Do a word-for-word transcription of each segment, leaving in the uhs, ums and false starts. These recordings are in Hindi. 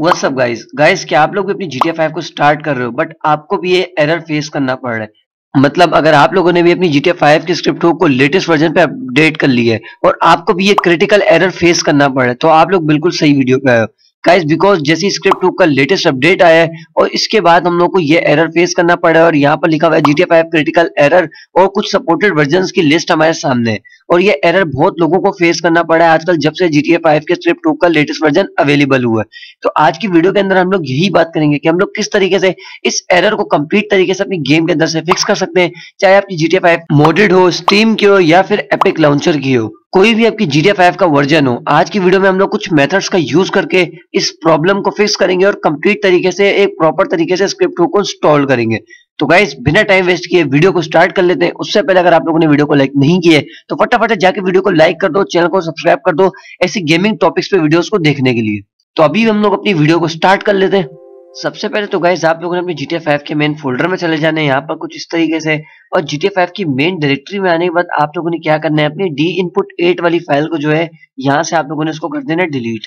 व्हाट्स अप गाइस गाइस क्या आप लोग भी अपनी जी टी ए फाइव को स्टार्ट कर रहे हो बट आपको भी ये एरर फेस करना पड़ रहा है। मतलब अगर आप लोगों ने भी अपनी जी टी ए फाइव की स्क्रिप्ट हुक को लेटेस्ट वर्जन पे अपडेट कर ली है और आपको भी ये क्रिटिकल एरर फेस करना पड़ रहा है तो आप लोग बिल्कुल सही वीडियो पे आए हो गाइस, बिकॉज जैसे स्क्रिप्ट हुक का लेटेस्ट अपडेट आया है और इसके बाद हम लोग को ये एरर फेस करना पड़ा है। और यहाँ पर लिखा हुआ है G T A five critical error और कुछ सपोर्टेड वर्जन्स की लिस्ट हमारे सामने है और ये एरर बहुत लोगों को फेस करना पड़ा है आजकल जब से जी टी ए फाइव के स्क्रिप्ट हुक का लेटेस्ट वर्जन अवेलेबल हुआ है। तो आज की वीडियो के अंदर हम लोग यही बात करेंगे कि हम लोग किस तरीके से इस एरर को कंप्लीट तरीके से अपनी गेम के अंदर से फिक्स कर सकते हैं, चाहे आपकी G T A five modded हो, स्टीम की हो या फिर एपिक लॉन्चर की हो, कोई भी आपकी जी टी ए फाइव का वर्जन हो। आज की वीडियो में हम लोग कुछ मेथड्स का यूज करके इस प्रॉब्लम को फिक्स करेंगे और कंप्लीट तरीके से एक प्रॉपर तरीके से स्क्रिप्ट हुक को इंस्टॉल करेंगे। तो गाइस बिना टाइम वेस्ट किए वीडियो को स्टार्ट कर लेते हैं। उससे पहले अगर आप लोगों ने वीडियो को लाइक नहीं किया तो फटाफट जाके वीडियो को लाइक कर दो, चैनल को सब्सक्राइब कर दो ऐसी गेमिंग टॉपिक्स पे वीडियोस को देखने के लिए। तो अभी हम लोग अपनी वीडियो को स्टार्ट कर लेते हैं। सबसे पहले तो गाइस आप लोगों ने अपने जी टी ए फाइव के मेन फोल्डर में चले जाने यहाँ पर कुछ इस तरीके से और जी टी ए फाइव की मेन डायरेक्टरी में आने के बाद आप लोगों ने क्या करना है, अपनी d_input.at वाली फाइल को जो है यहाँ से आप लोगों ने इसको कर देना है डिलीट।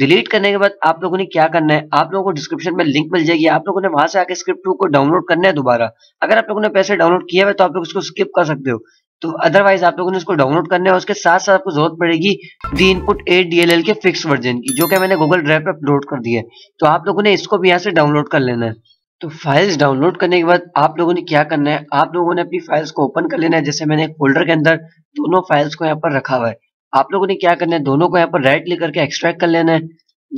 डिलीट करने के बाद आप लोगों ने क्या करना है, आप लोगों को डिस्क्रिप्शन में लिंक मिल जाएगी, आप लोगों ने वहां से आके स्क्रिप्ट हुक को डाउनलोड करना है दोबारा। अगर आप लोगों ने पैसे डाउनलोड किया है तो आप लोग इसको स्किप कर सकते हो, तो अदरवाइज आप लोगों ने इसको डाउनलोड करने है। उसके साथ साथ आपको जरूरत पड़ेगी d_input.at के फिक्स वर्जन की जो कि मैंने गूगल ड्राइव पर अपलोड कर दी है, तो आप लोगों ने इसको भी यहाँ से डाउनलोड कर लेना है। तो फाइल्स डाउनलोड करने के बाद आप लोगों ने क्या करना है, आप लोगों ने अपनी फाइल्स को ओपन कर लेना है। जैसे मैंने फोल्डर के अंदर दोनों फाइल्स को यहाँ पर रखा हुआ है, आप लोगों ने क्या करना है, दोनों को यहाँ पर राइट क्लिक करके एक्सट्रैक्ट कर लेना है।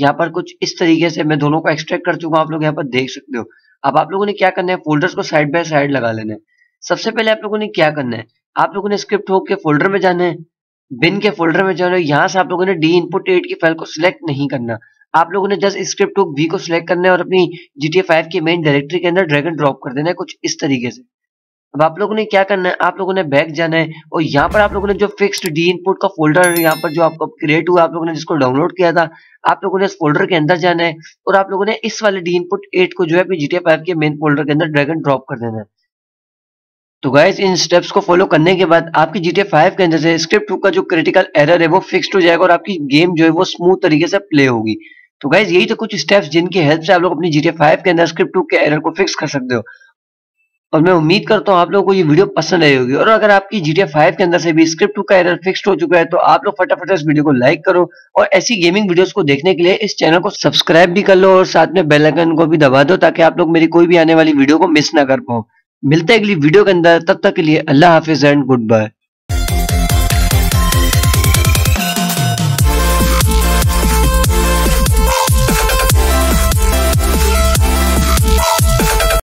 यहाँ पर कुछ इस तरीके से मैं दोनों को एक्सट्रैक्ट कर चुका हूँ, आप लोग यहाँ पर देख सकते हो। अब आप लोगों ने क्या करना है, फोल्डर्स को साइड बाय साइड लगा लेना है। सबसे पहले आप लोगों ने क्या करना है, आप लोगों ने स्क्रिप्ट हुक के फोल्डर में जाना है, बिन के फोल्डर में जाना है। यहाँ से आप लोगों ने d_input.at की फाइल को सिलेक्ट नहीं करना, आप लोगों ने जस्ट स्क्रिप्ट हुक V को सिलेक्ट करना है और अपनी जी टी ए फाइव की मेन डायरेक्टरी के अंदर ड्रैग एंड ड्रॉप कर देना है कुछ इस तरीके से। अब आप लोगों ने क्या करना है, आप लोगों ने बैक जाना है और यहाँ पर आप लोगों ने जो फिक्स्ड d_input का फोल्डर यहाँ पर जो आपको क्रिएट हुआ, आप लोगों ने जिसको डाउनलोड किया था, आप लोगों ने इस फोल्डर के अंदर जाना है और आप लोगों ने इस वाले d_input.at को जो है अपनी जी टी ए फाइव के मेन फोल्डर के अंदर ड्रैग एंड ड्रॉप कर देना है। तो गाइस इन स्टेप्स को फॉलो करने के बाद आपकी जी टी ए फाइव के अंदर से स्क्रिप्ट हुक का जो क्रिटिकल एरर है वो फिक्स्ड हो जाएगा और आपकी गेम जो है वो स्मूथ तरीके से प्ले होगी। तो गाइस यही तो कुछ स्टेप्स जिनकी हेल्प से आप लोग अपनी जी टी ए फाइव के अंदर स्क्रिप्ट हुक के एरर को फिक्स कर सकते हो। और मैं उम्मीद करता हूँ आप लोगों को ये वीडियो पसंद आई होगी और अगर आपकी जी टी ए फाइव के अंदर से भी स्क्रिप्ट हुक का एरर फिक्स्ड हो चुका है तो आप लोग फटाफट इस वीडियो को लाइक करो और ऐसी गेमिंग वीडियोस को देखने के लिए इस चैनल को सब्सक्राइब भी कर लो और साथ में बेल आइकन को भी दबा दो ताकि आप लोग मेरी कोई भी आने वाली वीडियो को मिस ना कर पाओ। मिलते हैं अगली वीडियो के अंदर, तब तक के लिए अल्लाह हाफिज एंड गुड बाय।